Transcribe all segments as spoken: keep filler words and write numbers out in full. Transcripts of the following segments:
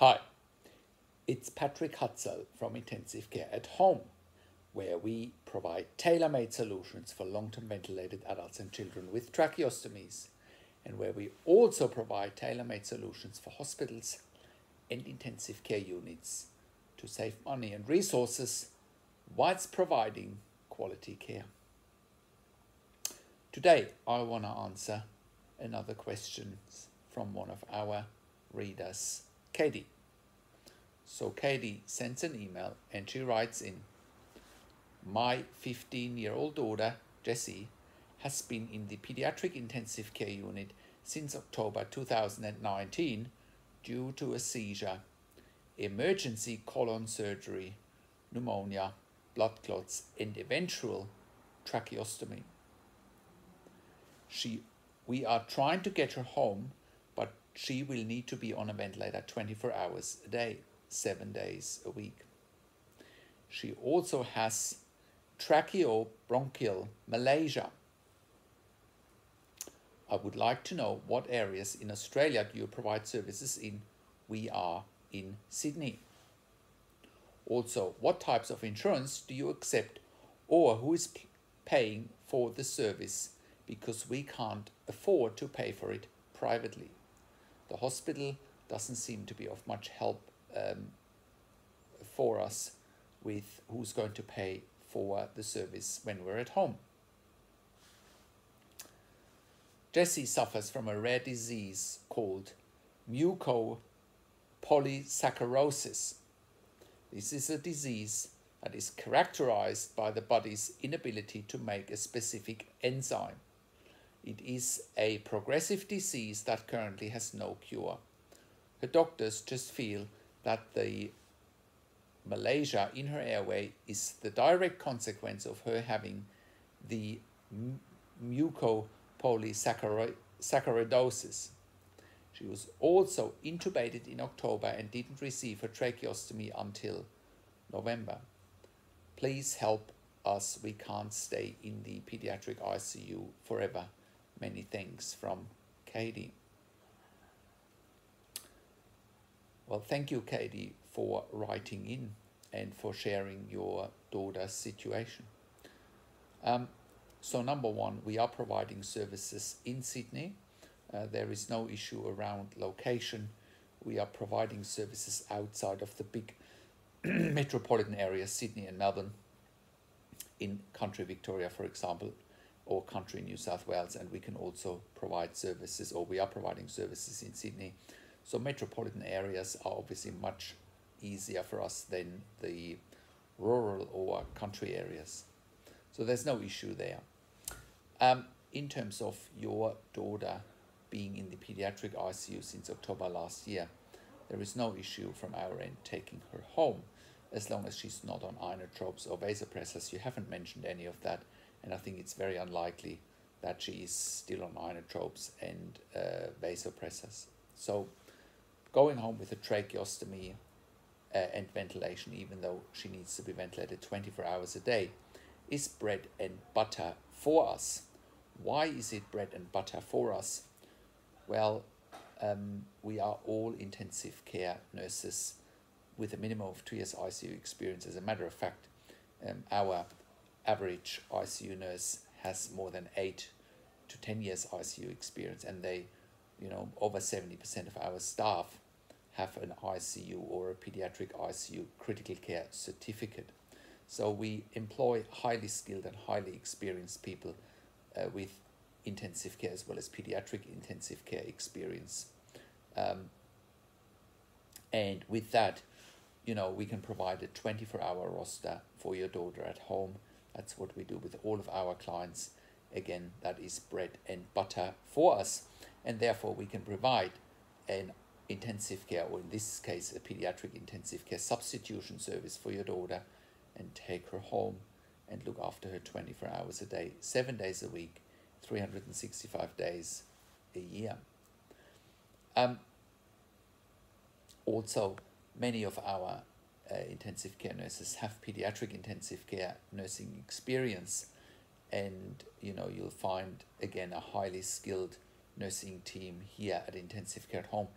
Hi, it's Patrik Hutzel from Intensive Care at Home, where we provide tailor-made solutions for long-term ventilated adults and children with tracheostomies, and where we also provide tailor-made solutions for hospitals and intensive care units to save money and resources whilst providing quality care. Today, I want to answer another question from one of our readers, Katie. So Katie sends an email and she writes in, my fifteen-year-old daughter, Jessie, has been in the pediatric intensive care unit since October two thousand nineteen due to a seizure, emergency colon surgery, pneumonia, blood clots, and eventual tracheostomy. She, we are trying to get her home, but she will need to be on a ventilator twenty-four hours a day, seven days a week. She also has tracheobronchial malacia. I would like to know what areas in Australia do you provide services in? We are in Sydney. Also, what types of insurance do you accept, or who is paying for the service, because we can't afford to pay for it privately. The hospital doesn't seem to be of much help um, for us with who's going to pay for the service when we're at home. Jessie suffers from a rare disease called mucopolysaccharidosis. This is a disease that is characterized by the body's inability to make a specific enzyme. It is a progressive disease that currently has no cure. Her doctors just feel that the malacia in her airway is the direct consequence of her having the mucopolysaccharidosis. She was also intubated in October and didn't receive her tracheostomy until November. Please help us. We can't stay in the pediatric I C U forever. Many thanks from Katie. Well, thank you, Katie, for writing in and for sharing your daughter's situation. Um, so number one, we are providing services in Sydney. Uh, there is no issue around location. We are providing services outside of the big metropolitan areas, Sydney and Melbourne, in country Victoria, for example, or country New South Wales, and we can also provide services, or we are providing services in Sydney. So metropolitan areas are obviously much easier for us than the rural or country areas. So there's no issue there. Um, in terms of your daughter being in the pediatric I C U since October last year, there is no issue from our end taking her home, as long as she's not on inotropes or vasopressors. You haven't mentioned any of that, and I think it's very unlikely that she is still on inotropes and uh, vasopressors. So going home with a tracheostomy uh, and ventilation, even though she needs to be ventilated twenty-four hours a day, is bread and butter for us. Why is it bread and butter for us? Well, um, we are all intensive care nurses with a minimum of two years I C U experience. As a matter of fact, um, our average I C U nurse has more than eight to ten years I C U experience, and they, you know, over seventy percent of our staff have an I C U or a pediatric I C U critical care certificate. So we employ highly skilled and highly experienced people uh, with intensive care as well as pediatric intensive care experience, um, and with that, you know, we can provide a twenty-four hour roster for your daughter at home. That's what we do with all of our clients. Again, that is bread and butter for us. And therefore, we can provide an intensive care, or in this case, a pediatric intensive care substitution service for your daughter, and take her home and look after her twenty-four hours a day, seven days a week, three hundred sixty-five days a year. Um, also, many of our uh, intensive care nurses have pediatric intensive care nursing experience, and you know, you'll find again a highly skilled nursing team here at Intensive Care at Home.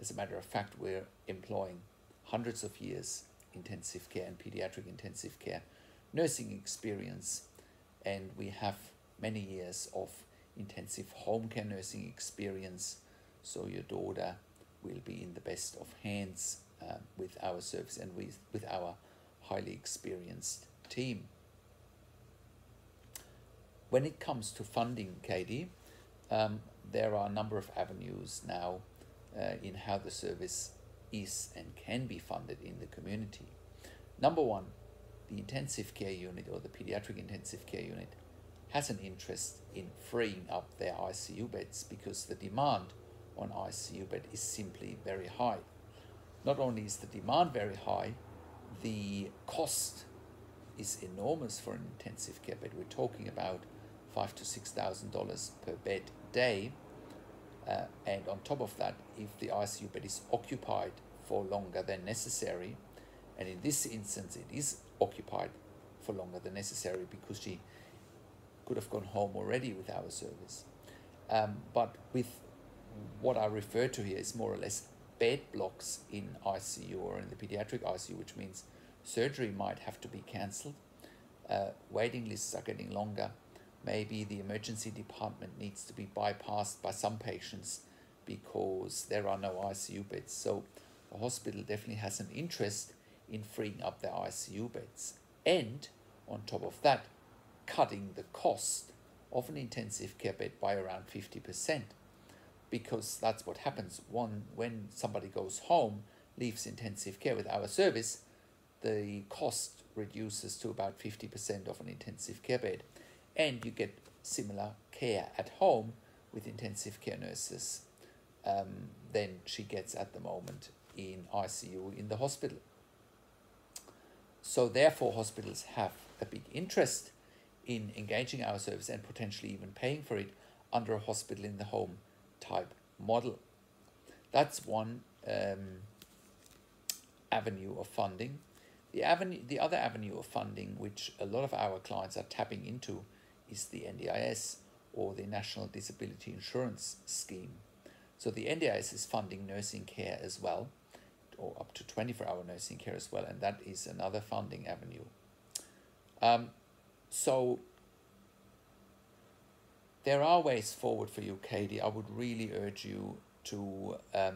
As a matter of fact, we're employing hundreds of years intensive care and pediatric intensive care nursing experience, and we have many years of intensive home care nursing experience, so your daughter will be in the best of hands uh, with our service and with, with our highly experienced team. When it comes to funding, Katie, um, there are a number of avenues now uh, in how the service is and can be funded in the community. Number one, the intensive care unit or the pediatric intensive care unit has an interest in freeing up their I C U beds because the demand on I C U bed is simply very high. Not only is the demand very high, the cost is enormous for an intensive care bed. We're talking about five to six thousand dollars per bed day, uh, and on top of that, if the I C U bed is occupied for longer than necessary, and in this instance it is occupied for longer than necessary because she could have gone home already with our service, um, but with what I refer to here is more or less bed blocks in I C U or in the pediatric I C U, which means surgery might have to be cancelled, uh, waiting lists are getting longer, maybe the emergency department needs to be bypassed by some patients because there are no I C U beds. So the hospital definitely has an interest in freeing up their I C U beds, and on top of that, cutting the cost of an intensive care bed by around fifty percent, because that's what happens. One, when somebody goes home, leaves intensive care with our service, the cost reduces to about fifty percent of an intensive care bed, and you get similar care at home with intensive care nurses um, than she gets at the moment in I C U in the hospital. So therefore, hospitals have a big interest in engaging our service and potentially even paying for it under a hospital in the home type model. That's one um, avenue of funding. The avenue, the other avenue of funding, which a lot of our clients are tapping into, is the N D I S or the National Disability Insurance Scheme. So the N D I S is funding nursing care as well, or up to twenty-four hour nursing care as well, and that is another funding avenue. Um, so there are ways forward for you, Katie. I would really urge you to um,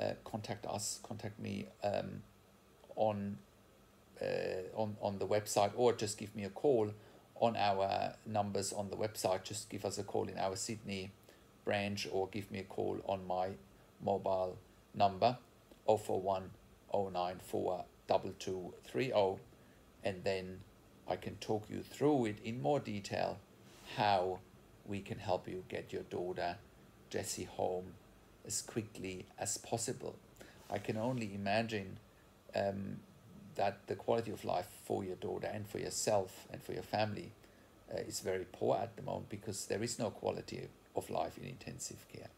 uh, contact us, contact me um, on, uh, on, on the website, or just give me a call on our numbers on the website. Just give us a call in our Sydney branch or give me a call on my mobile number zero four one, zero nine four, two two three zero, and then I can talk you through it in more detail how we can help you get your daughter Jessie home as quickly as possible. I can only imagine um, that the quality of life for your daughter and for yourself and for your family uh, is very poor at the moment, because there is no quality of life in intensive care.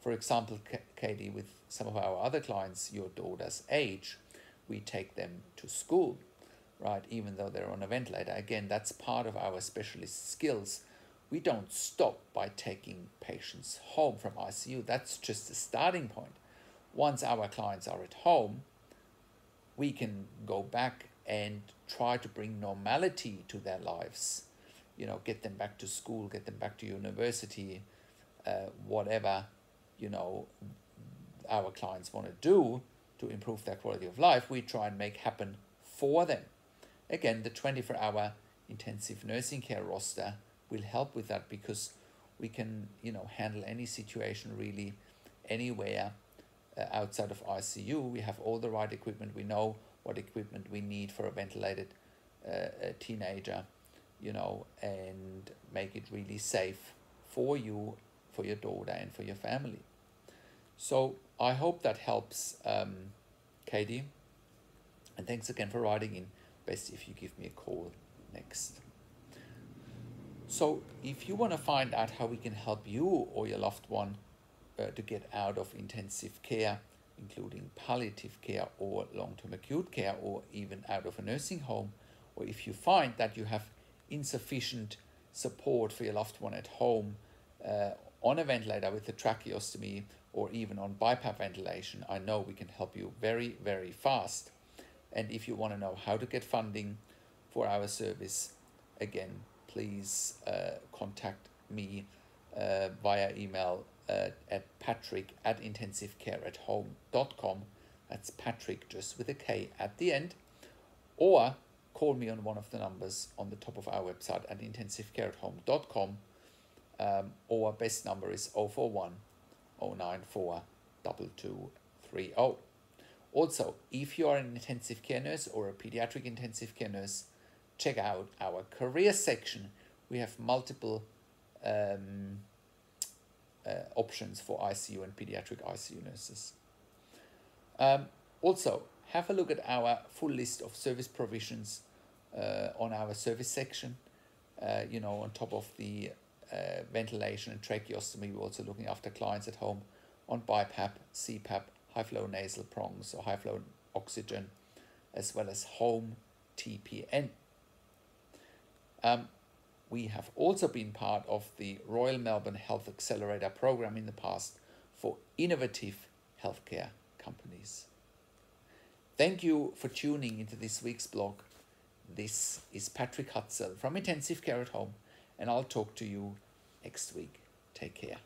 For example, Katie, with some of our other clients your daughter's age, we take them to school, right, even though they're on a ventilator. Again, that's part of our specialist skills. We don't stop by taking patients home from I C U. That's just a starting point. Once our clients are at home, we can go back and try to bring normality to their lives. You know, get them back to school, get them back to university, uh, whatever, you know, our clients want to do to improve their quality of life, we try and make happen for them. Again, the twenty-four hour intensive nursing care roster will help with that, because we can, you know, handle any situation really anywhere uh, outside of I C U. We have all the right equipment. We know what equipment we need for a ventilated uh, a teenager, you know, and make it really safe for you, for your daughter and for your family. So I hope that helps, um, Katie. And thanks again for writing in. Best if you give me a call next. So if you want to find out how we can help you or your loved one uh, to get out of intensive care, including palliative care or long-term acute care, or even out of a nursing home, or if you find that you have insufficient support for your loved one at home, uh, on a ventilator with a tracheostomy or even on BiPAP ventilation, I know we can help you very, very fast. And if you want to know how to get funding for our service, again, please uh, contact me uh, via email uh, at Patrik at intensive care at home dot com. That's Patrik just with a K at the end. Or call me on one of the numbers on the top of our website at intensive care at home dot com. Um, or best number is zero four one, zero nine four, two two three zero. Also, if you are an intensive care nurse or a pediatric intensive care nurse, check out our career section. We have multiple um, uh, options for I C U and pediatric I C U nurses. Um, also, have a look at our full list of service provisions uh, on our service section. Uh, you know, on top of the uh, ventilation and tracheostomy, we're also looking after clients at home on BiPAP, C PAP, high-flow nasal prongs or high-flow oxygen, as well as home T P N. Um, we have also been part of the Royal Melbourne Health Accelerator program in the past for innovative healthcare companies. Thank you for tuning into this week's blog. This is Patrik Hutzel from Intensive Care at Home, and I'll talk to you next week. Take care.